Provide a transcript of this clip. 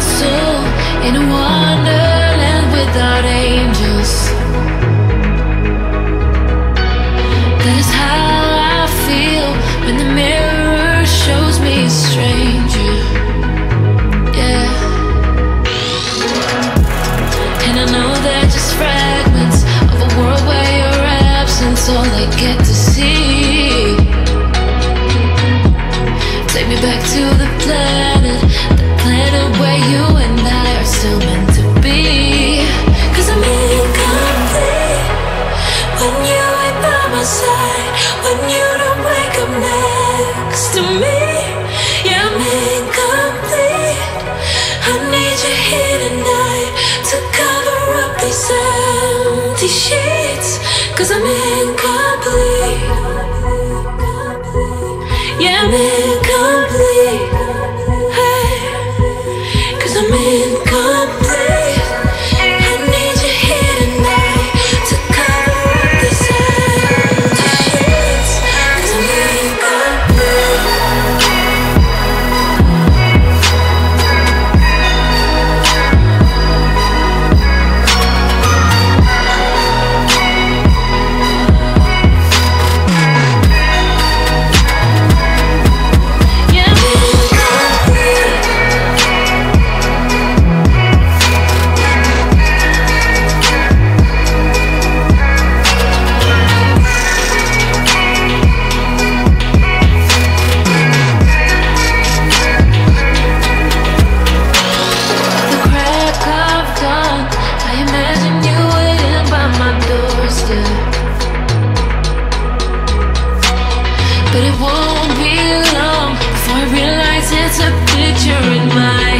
and soul in a wonderland without angels. That is how I feel when the mirror shows me a stranger. Yeah, and I know they're just fragments of a world where your absence all I get to see. Take me back to the planet. Planet where you and I are still meant to be. 'Cause I'm incomplete when you ain't by my side, when you don't wake up next to me. Yeah, I'm incomplete. I need you here tonight to cover up these empty sheets. 'Cause I'm incomplete. Yeah, I'm incomplete. But it won't be long before I realize it's a picture in my